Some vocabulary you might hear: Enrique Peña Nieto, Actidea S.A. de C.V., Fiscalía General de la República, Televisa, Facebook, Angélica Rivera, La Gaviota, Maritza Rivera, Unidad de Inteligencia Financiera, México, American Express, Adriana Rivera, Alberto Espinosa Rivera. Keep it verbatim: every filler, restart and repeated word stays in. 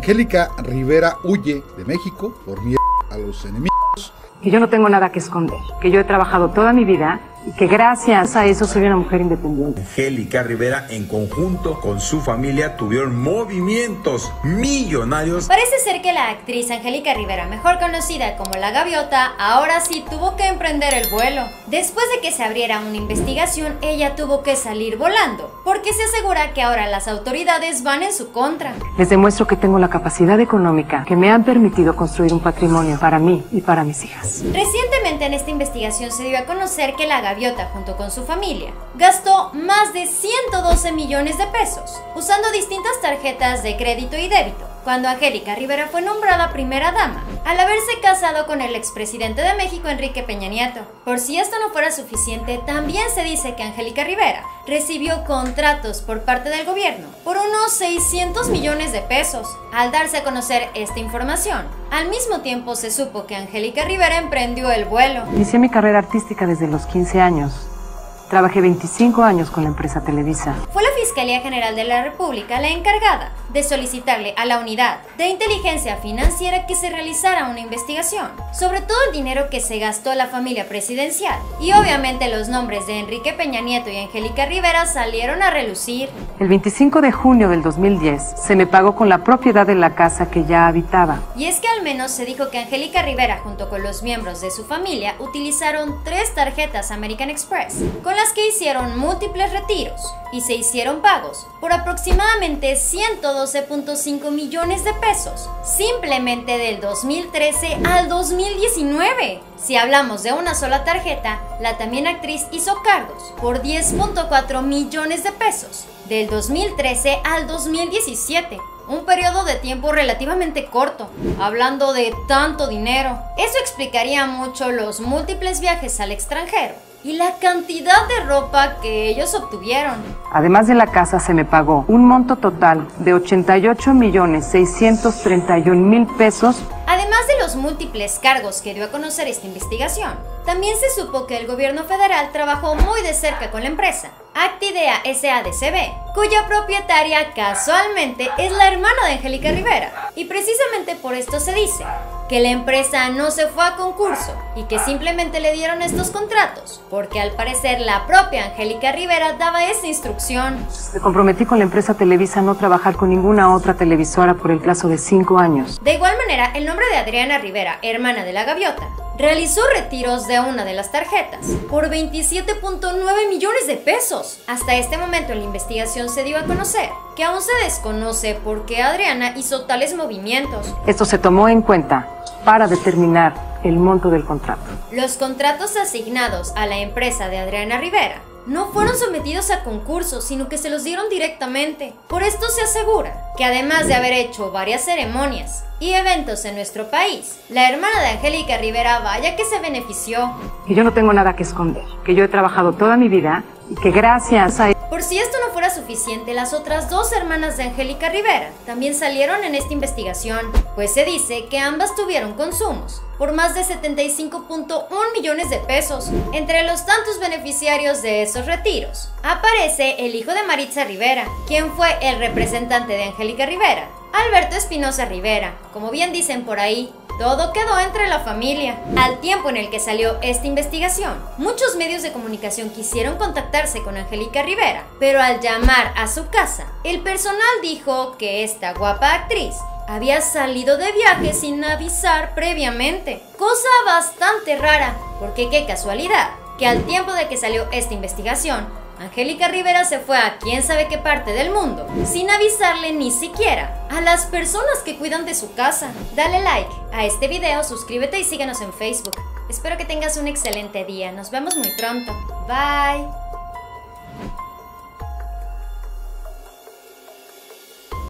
Angélica Rivera huye de México por miedo a los enemigos. Que yo no tengo nada que esconder, que yo he trabajado toda mi vida y que gracias a eso soy una mujer independiente. Angélica Rivera en conjunto con su familia tuvieron movimientos millonarios. Parece ser que la actriz Angélica Rivera, mejor conocida como La Gaviota, ahora sí tuvo que emprender el vuelo. Después de que se abriera una investigación, ella tuvo que salir volando, porque se asegura que ahora las autoridades van en su contra. Les demuestro que tengo la capacidad económica que me han permitido construir un patrimonio para mí y para mis hijas. Recientemente en esta investigación se dio a conocer que La Gaviota La Gaviota junto con su familia gastó más de ciento doce millones de pesos usando distintas tarjetas de crédito y débito cuando Angélica Rivera fue nombrada primera dama, al haberse casado con el expresidente de México Enrique Peña Nieto. Por si esto no fuera suficiente, también se dice que Angélica Rivera recibió contratos por parte del gobierno por unos seiscientos millones de pesos. Al darse a conocer esta información, al mismo tiempo se supo que Angélica Rivera emprendió el vuelo. Inicié mi carrera artística desde los quince años. Trabajé veinticinco años con la empresa Televisa. Fue la Fiscalía General de la República la encargada de solicitarle a la Unidad de Inteligencia Financiera que se realizara una investigación sobre todo el dinero que se gastó la familia presidencial. Y obviamente los nombres de Enrique Peña Nieto y Angélica Rivera salieron a relucir. El veinticinco de junio del dos mil diez se me pagó con la propiedad de la casa que ya habitaba. Y es que al menos se dijo que Angélica Rivera junto con los miembros de su familia utilizaron tres tarjetas American Express, con que hicieron múltiples retiros y se hicieron pagos por aproximadamente ciento doce punto cinco millones de pesos simplemente del dos mil trece al dos mil diecinueve. Si hablamos de una sola tarjeta, la también actriz hizo cargos por diez punto cuatro millones de pesos del dos mil trece al dos mil diecisiete. Un periodo de tiempo relativamente corto, hablando de tanto dinero. Eso explicaría mucho los múltiples viajes al extranjero y la cantidad de ropa que ellos obtuvieron. Además de la casa se me pagó un monto total de ochenta y ocho millones seiscientos treinta y un mil pesos. Además de los múltiples cargos que dio a conocer esta investigación, también se supo que el gobierno federal trabajó muy de cerca con la empresa Actidea S A de C V, cuya propietaria casualmente es la hermana de Angélica Rivera. Y precisamente por esto se dice que la empresa no se fue a concurso y que simplemente le dieron estos contratos, porque al parecer la propia Angélica Rivera daba esa instrucción. Me comprometí con la empresa Televisa a no trabajar con ninguna otra televisora por el plazo de cinco años. De igual manera, el nombre de Adriana Rivera, hermana de La Gaviota, realizó retiros de una de las tarjetas por veintisiete punto nueve millones de pesos. Hasta este momento en la investigación se dio a conocer que aún se desconoce por qué Adriana hizo tales movimientos. Esto se tomó en cuenta para determinar el monto del contrato. Los contratos asignados a la empresa de Adriana Rivera no fueron sometidos a concursos, sino que se los dieron directamente. Por esto se asegura que además de haber hecho varias ceremonias y eventos en nuestro país, la hermana de Angélica Rivera vaya que se benefició. Y yo no tengo nada que esconder, que yo he trabajado toda mi vida y que gracias a... Por si esto no fuera suficiente, las otras dos hermanas de Angélica Rivera también salieron en esta investigación, pues se dice que ambas tuvieron consumos por más de setenta y cinco punto uno millones de pesos. Entre los tantos beneficiarios de esos retiros aparece el hijo de Maritza Rivera, quien fue el representante de Angélica Rivera, Alberto Espinosa Rivera. Como bien dicen por ahí, todo quedó entre la familia. Al tiempo en el que salió esta investigación, muchos medios de comunicación quisieron contactarse con Angélica Rivera, pero al llamar a su casa, el personal dijo que esta guapa actriz había salido de viaje sin avisar previamente. Cosa bastante rara, porque qué casualidad que al tiempo de que salió esta investigación, Angélica Rivera se fue a quién sabe qué parte del mundo, sin avisarle ni siquiera a las personas que cuidan de su casa. Dale like a este video, suscríbete y síguenos en Facebook. Espero que tengas un excelente día. Nos vemos muy pronto. Bye.